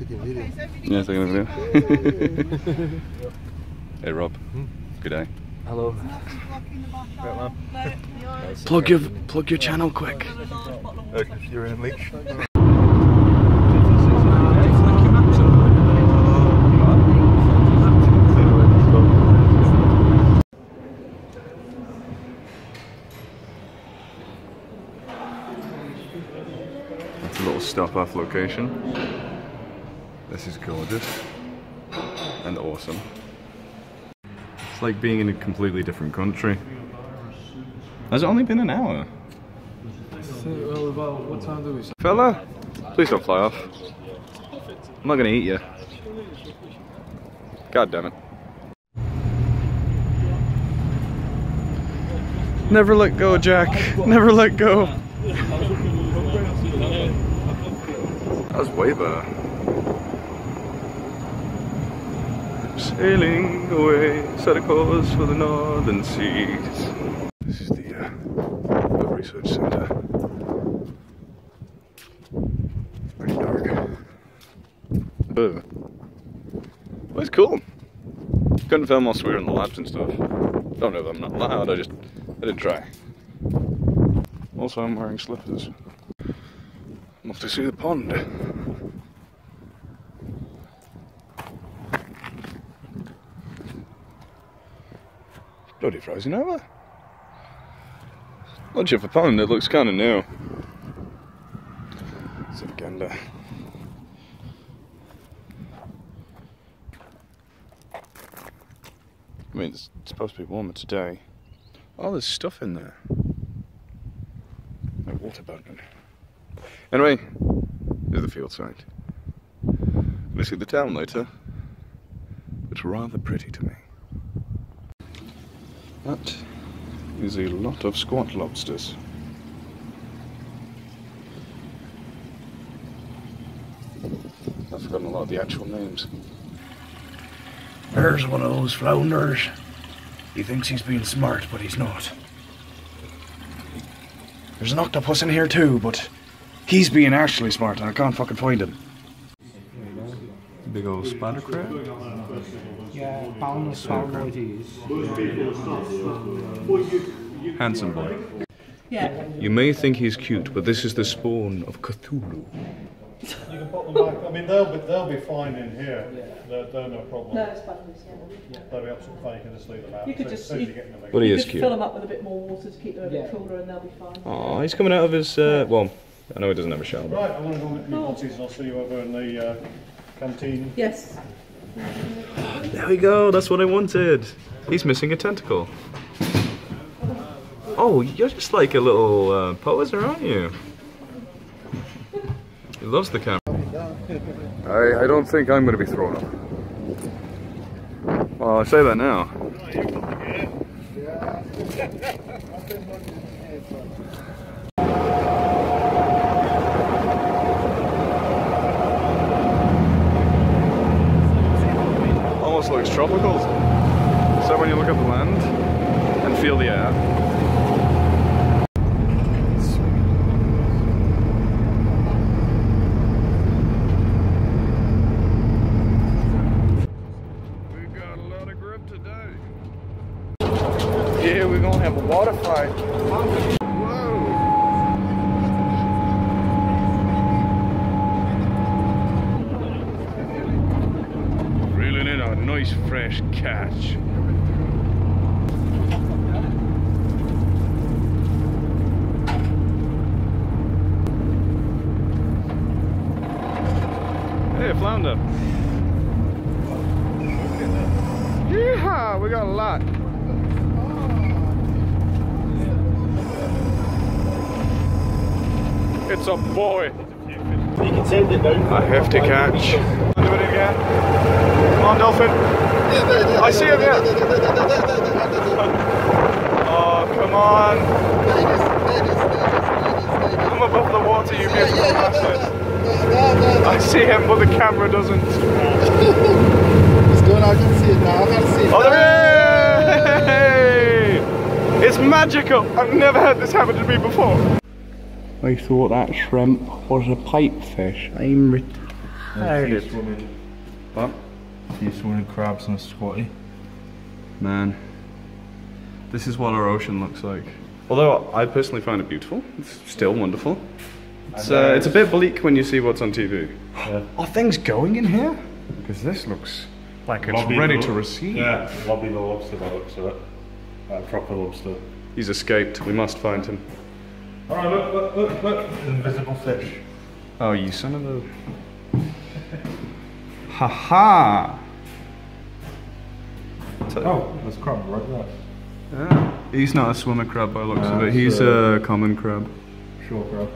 taking video. Yeah, taking a video. Hey Rob, good day. Hello. Plug your channel quick. If you're in Leech. That's a little stop-off location. This is gorgeous and awesome. It's like being in a completely different country. Has it only been an hour? Well, about what time do we start? Fella, please don't fly off. I'm not gonna eat you. God damn it. Never let go, Jack. Never let go. That was way better. Sailing away, set a course for the northern seas. This is the research centre. It's pretty dark. Well, it's cool. Couldn't film whilst we were in the labs and stuff. Don't know if I'm not loud, I didn't try. Also, I'm wearing slippers. I'm off to see the pond. Bloody frozen over. Not sure if a pond, it looks kind of new. It's a gander. I mean, it's supposed to be warmer today. Oh, there's stuff in there. No water bubbling. Anyway, here's the field site. We'll see the town later. It's rather pretty to me. That is a lot of squat lobsters. I've forgotten a lot of the actual names. There's one of those flounders. He thinks he's being smart, but he's not. There's an octopus in here too, but he's being actually smart and I can't fucking find him. Big old spider crab? Yeah, boundless it is. Handsome boy. Yeah. You may think he's cute, but this is the spawn of Cthulhu. You can put them back. I mean, they'll be fine in here. Yeah. They're no problem. No, it's fabulous. Yeah. They'll be absolutely fine. You can just leave them out. You could so, just so you get them but he is cute. Fill them up with a bit more water to keep them a bit cooler, and they'll be fine. Oh, he's coming out of his well. I know he doesn't have a shower. Right, I want to go with new potties and I'll see you over in the canteen. Yes. There we go, that's what I wanted. He's missing a tentacle. Oh, you're just like a little poser, aren't you? He loves the camera. I don't think I'm going to be thrown up. Well, I say that now. Looks tropical. So when you look at the land and feel the air. We've got a lot of grip today. Yeah, we're gonna have a water fight. Nice fresh catch. Hey, flounder. Yeehaw, we got a lot. It's a boy. A hefty catch. Do it again. Come on, dolphin. I see him, yeah. Oh, come on. Come above the water, you beautiful bastard. I see him, but the camera doesn't. It's going, I can see it now. I can see it. Oh, there it is. It's magical. I've never had this happen to me before. I thought that shrimp was a pipefish. I'm retarded. tired. What? Few swimming crabs and a squatty. Man, this is what our ocean looks like. Although I personally find it beautiful, it's still wonderful. It's a bit bleak when you see what's on TV. Yeah. Are things going in here? Because this looks like it's ready to receive. Yeah, lobby the lobster by the looks of it. Like a proper lobster. He's escaped, we must find him. Alright, look. Invisible fish. Oh, you son of a... Ha ha! Oh, there's a crab right there. Yeah. He's not a swimmer crab by the looks of it, he's a common crab. Shore crab.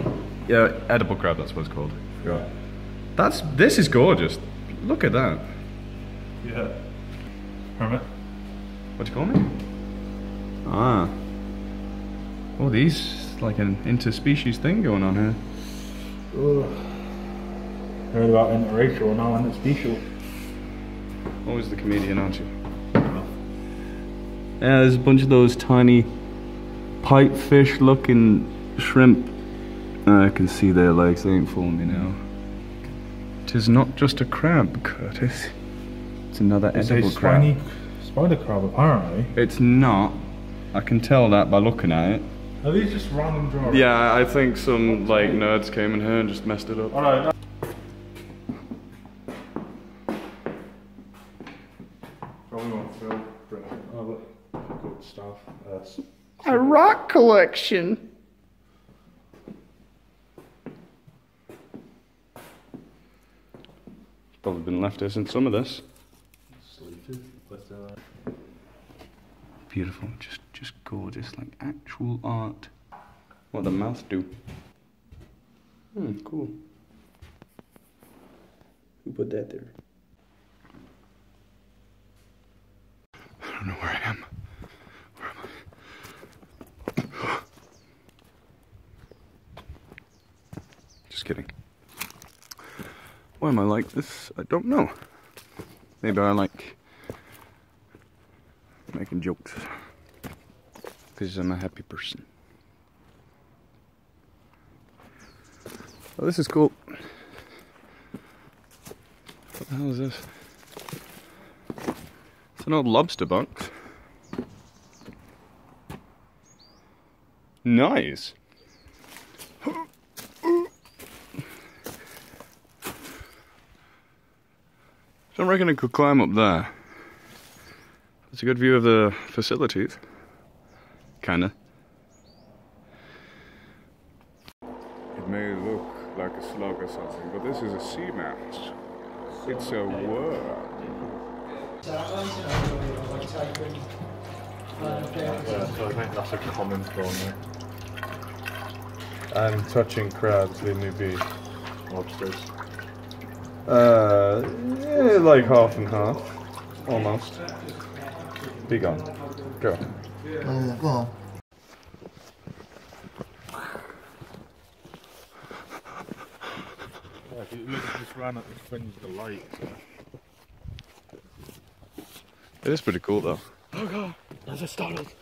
Yeah, edible crab, that's what it's called. Yeah. This is gorgeous. Look at that. Yeah. Hermit. What'd you call me? Ah. Oh, these, like an interspecies thing going on here. Ugh. Heard about interracial, now interspecial. Always the comedian, aren't you? Yeah, there's a bunch of those tiny pipefish looking shrimp. I can see their legs, they ain't fooling me now. 'Tis not just a crab, Curtis. It's another edible crab. It's a spider crab, apparently. It's not. I can tell that by looking at it. Are these just random drawings? Yeah, I think some like nerds came in here and just messed it up. Alright. Probably won't feel brilliant. Oh, look. Good stuff. A rock collection. Probably been left here since some of this. Beautiful, just gorgeous, like actual art. What the mouth do? Cool. Who put that there? I don't know where I am. Where am I? Just kidding. Why am I like this? I don't know. Maybe I like making jokes. Because I'm a happy person. Oh, this is cool. What the hell is this? It's an old lobster box. Nice. So I reckon I could climb up there. It's a good view of the facilities. Kinda. It may look like a slug or something, but this is a sea mouse. It's a worm. So I think that's a common problem. And touching crabs, they may be lobsters. Yeah, like half and half, almost. Be gone. Go. Go. Yeah, it just ran up the fringe of the light. It is pretty cool though. Oh god, I just startled.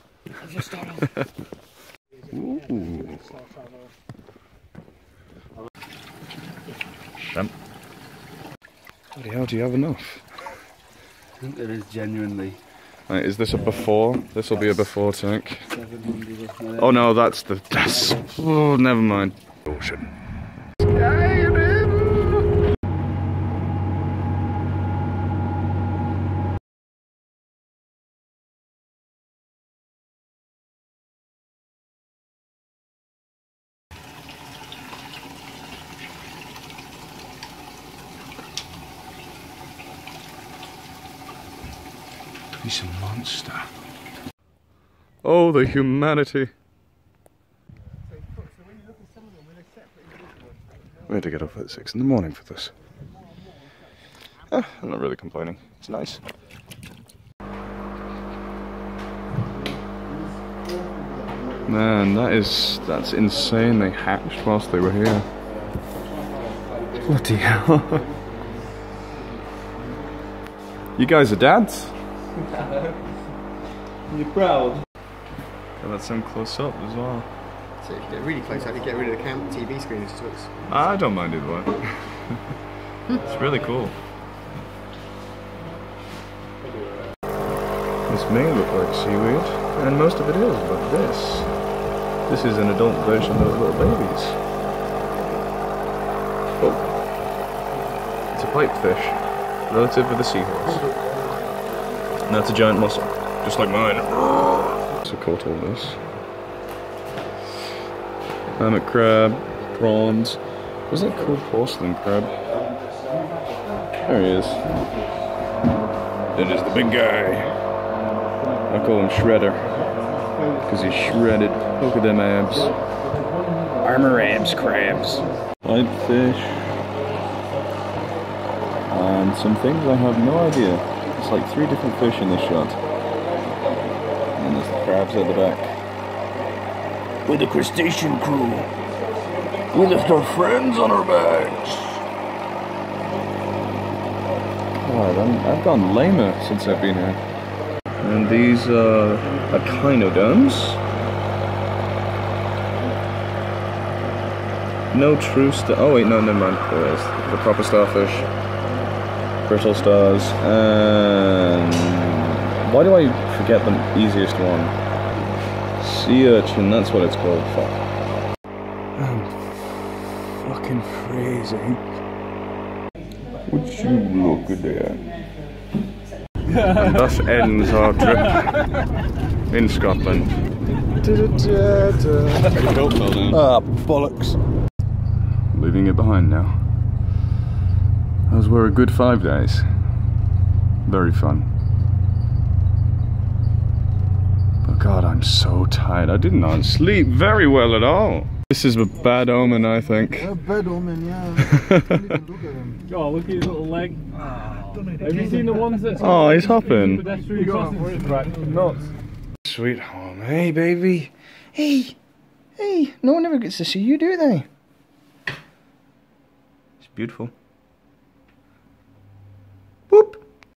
Ooh. Shrimp. Bloody hell, do you have enough? I think there is genuinely. Right, is this a before? This will be a before tank. Oh no, that's the... That's, oh, never mind. Ocean. He's a monster. Oh, the humanity. We had to get up at 6 in the morning for this. I'm not really complaining. It's nice. Man, that's insane. They hatched whilst they were here. Bloody hell. You guys are dads? You're proud. Yeah, that's him close up as well. So if you get really close, I had to get rid of the camp TV screen as it looks. I don't mind either way. It's really cool. This may look like seaweed, and most of it is, but this is an adult version of little babies. Oh, it's a pipefish, relative with a seahorse. And that's a giant mussel, just like mine. So caught all this. Hermit crab, prawns. Was that called porcelain crab? There he is. That is the big guy. I call him Shredder, because he's shredded. Look at them abs. Armor abs crabs. Pipefish. And some things I have no idea. It's like 3 different fish in this shot. And there's the crabs at the back. We're the crustacean crew. We left our friends on our backs. God, I've gone lamer since I've been here. And these are echinoderms. No true star. Oh wait, no, never mind. There is the proper starfish, brittle stars, and why do I forget the easiest one? Sea urchin. That's what it's called. Fuck. I'm fucking freezing. Would you look at that? And thus ends our trip in Scotland. Ah, bollocks. Leaving it behind now. Those were a good 5 days. Very fun. But God, I'm so tired. I did not sleep very well at all. This is a bad omen, I think. A bad omen, yeah. Oh, look at his little leg. Have you seen the ones that... Oh, he's hopping. Sweet home. Hey, baby. Hey. Hey. No one ever gets to see you, do they? It's beautiful.